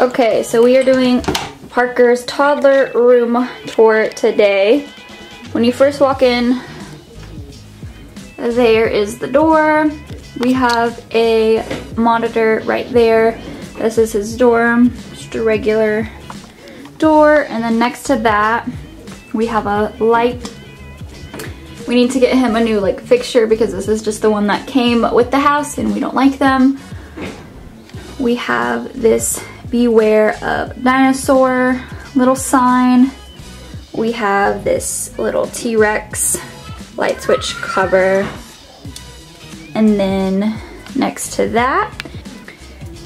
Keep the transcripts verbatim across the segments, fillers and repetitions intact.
Okay, so we are doing Parker's toddler room tour today. When you first walk in, there is the door. We have a monitor right there. This is his dorm, just a regular door. And then next to that, we have a light. We need to get him a new like fixture because this is just the one that came with the house and we don't like them. We have this beware of dinosaur little sign. We have this little T-Rex light switch cover. And then next to that,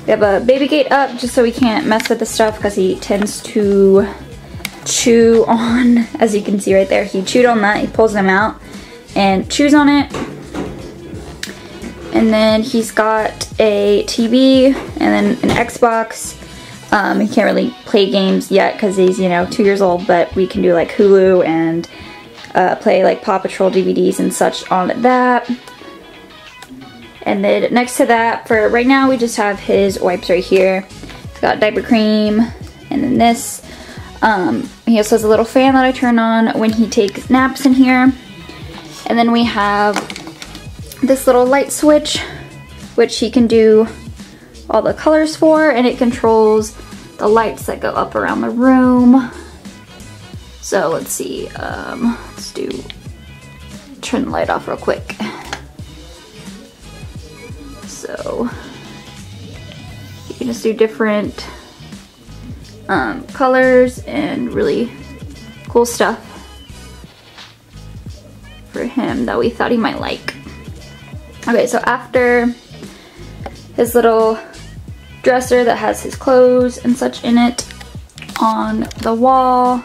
we have a baby gate up just so we can't mess with the stuff because he tends to chew on, as you can see right there, he chewed on that, he pulls them out and chews on it. And then he's got a T V and then an Xbox. Um, he can't really play games yet because he's, you know, two years old, but we can do like Hulu and uh, play like Paw Patrol D V Ds and such on that. And then next to that, for right now, we just have his wipes right here. He's got diaper cream and then this. Um, he also has a little fan that I turn on when he takes naps in here. And then we have this little light switch, which he can do all the colors for, and it controls the lights that go up around the room. So let's see, um, let's do, turn the light off real quick. So you can just do different Um, colors and really cool stuff for him that we thought he might like. Okay, so after his little dresser that has his clothes and such in it, on the wall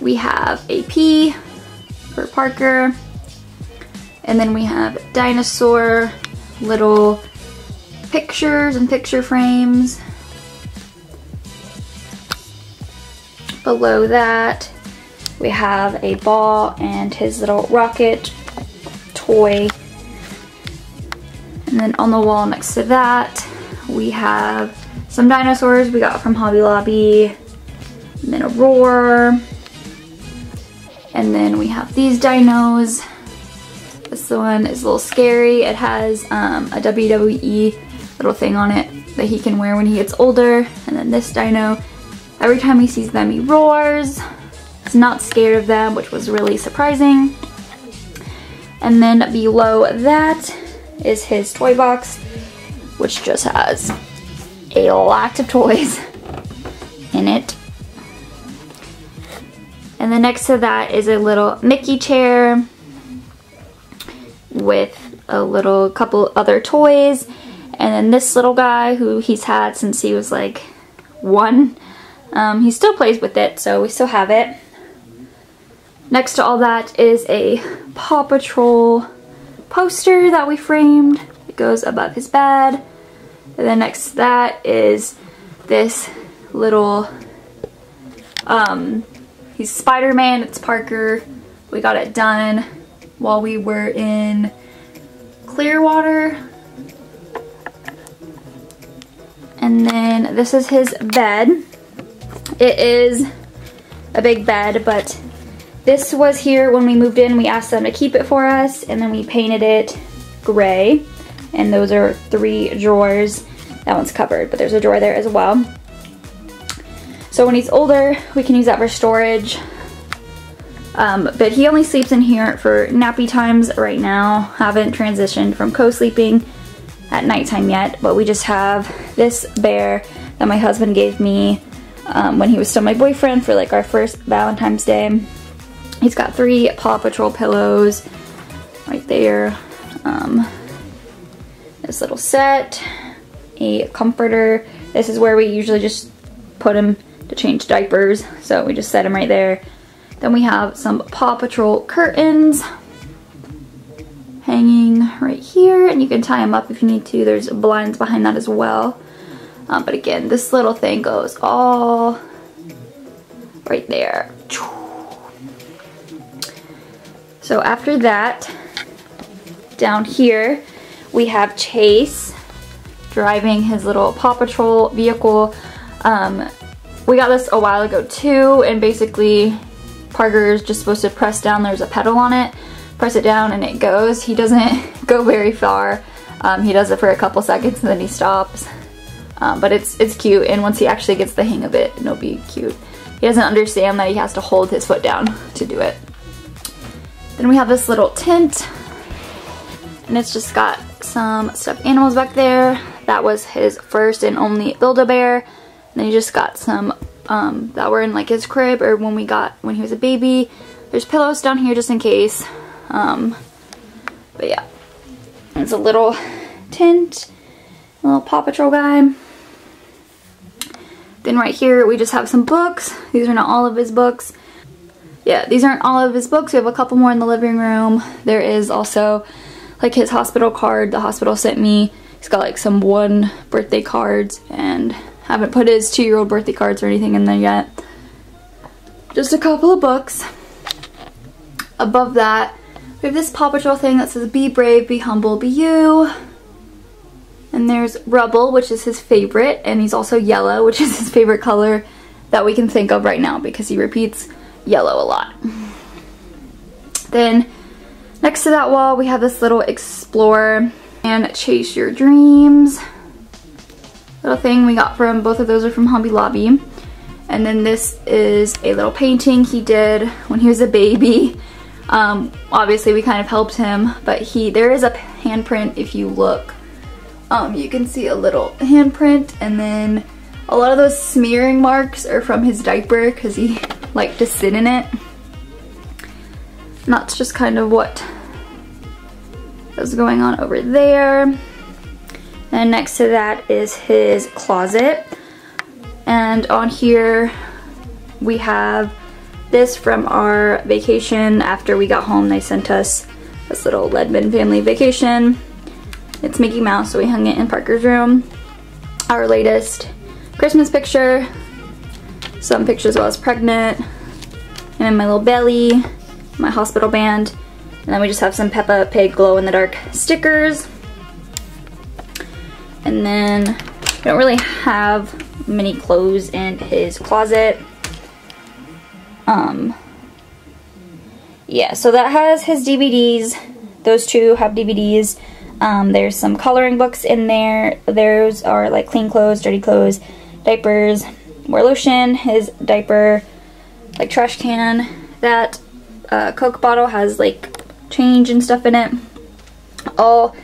we have A P for Parker, and then we have dinosaur little pictures and picture frames. Below that, we have a ball and his little rocket toy. And then on the wall next to that, we have some dinosaurs we got from Hobby Lobby. And then a roar. And then we have these dinos. This one is a little scary. It has um, a W W E little thing on it that he can wear when he gets older. And then this dino, every time he sees them, he roars. He's not scared of them, which was really surprising. And then below that is his toy box, which just has a lot of toys in it. And then next to that is a little Mickey chair with a little couple other toys. And then this little guy who he's had since he was like one. Um, he still plays with it, so we still have it. Next to all that is a Paw Patrol poster that we framed. It goes above his bed. And then next to that is this little, um, he's Spider-Man, it's Parker. We got it done while we were in Clearwater. And then this is his bed. It is a big bed, but this was here when we moved in. We asked them to keep it for us, and then we painted it gray. And those are three drawers. That one's covered, but there's a drawer there as well. So when he's older, we can use that for storage. Um, but he only sleeps in here for nappy times right now. Haven't transitioned from co-sleeping at nighttime yet, but we just have this bear that my husband gave me Um, when he was still my boyfriend for like our first Valentine's Day. He's got three Paw Patrol pillows right there. Um, this little set, a comforter. This is where we usually just put him to change diapers. So we just set him right there. Then we have some Paw Patrol curtains hanging right here, and you can tie them up if you need to. There's blinds behind that as well. Um, but again, this little thing goes all right there. So after that, down here, we have Chase driving his little Paw Patrol vehicle. Um, we got this a while ago too, and basically Parker is just supposed to press down, there's a pedal on it, press it down and it goes. He doesn't go very far. Um, he does it for a couple seconds and then he stops. Um, but it's it's cute, and once he actually gets the hang of it, it'll be cute. He doesn't understand that he has to hold his foot down to do it. Then we have this little tent, and it's just got some stuffed animals back there. That was his first and only Build-A-Bear. And then he just got some um, that were in like his crib or when we got when he was a baby. There's pillows down here just in case. Um, but yeah, it's a little tent, a little Paw Patrol guy. Then right here we just have some books. These are not all of his books. Yeah, these aren't all of his books. We have a couple more in the living room. There is also like his hospital card the hospital sent me. He's got like some one birthday cards, and haven't put his two-year-old birthday cards or anything in there yet. Just a couple of books. Above that, we have this Paw Patrol thing that says "Be brave, be humble, be you." And there's Rubble, which is his favorite, and he's also yellow, which is his favorite color that we can think of right now because he repeats yellow a lot. Then next to that wall we have this little explore and chase your dreams little thing we got from, both of those are from Hobby Lobby. And then this is a little painting he did when he was a baby. Um, obviously we kind of helped him, but he there is a handprint if you look. Um, you can see a little handprint, and then a lot of those smearing marks are from his diaper because he liked to sit in it. And that's just kind of what is going on over there. And next to that is his closet. And on here we have this from our vacation. After we got home, they sent us this little Ledman family vacation. It's Mickey Mouse, so we hung it in Parker's room. Our latest Christmas picture, some pictures while I was pregnant, and then my little belly, my hospital band, and then we just have some Peppa Pig glow-in-the-dark stickers. And then we don't really have many clothes in his closet. Um, yeah, so that has his D V Ds. Those two have D V Ds. Um, there's some coloring books in there. Those are like clean clothes, dirty clothes, diapers, wear lotion, his diaper, like trash can. That uh, Coke bottle has like change and stuff in it. All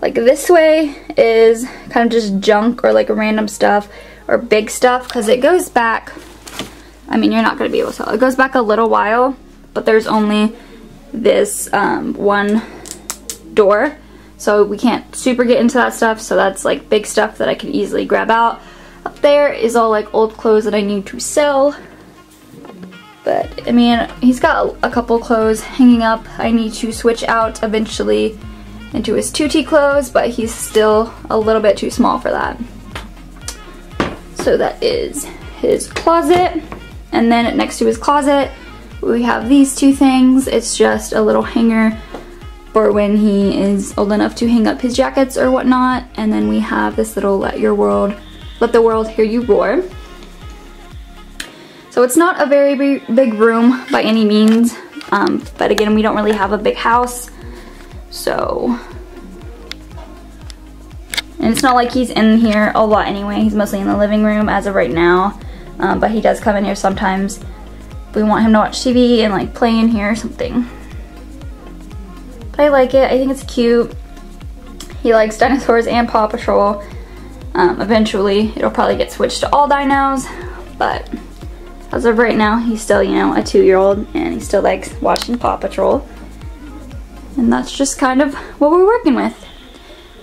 like this way is kind of just junk or like random stuff or big stuff, because it goes back. I mean, you're not going to be able to tell. It goes back a little while, but there's only this um, one door. So we can't super get into that stuff, so that's like big stuff that I can easily grab out. Up there is all like old clothes that I need to sell. But I mean, he's got a couple clothes hanging up I need to switch out eventually into his two T clothes, but he's still a little bit too small for that. So that is his closet. And then next to his closet, we have these two things. It's just a little hanger for when he is old enough to hang up his jackets or whatnot. And then we have this little let your world, let the world hear you roar. So it's not a very big room by any means, um, but again, we don't really have a big house, so. And it's not like he's in here a lot anyway. He's mostly in the living room as of right now, um, but he does come in here sometimes. We want him to watch T V and like play in here or something. But I like it. I think it's cute. He likes dinosaurs and Paw Patrol. Um, eventually, it'll probably get switched to all dinos. But as of right now, he's still, you know, a two-year-old, and he still likes watching Paw Patrol. And that's just kind of what we're working with.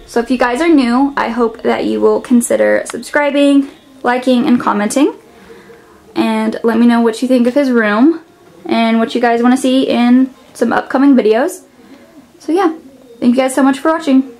So if you guys are new, I hope that you will consider subscribing, liking, and commenting. And let me know what you think of his room and what you guys want to see in some upcoming videos. So yeah, thank you guys so much for watching.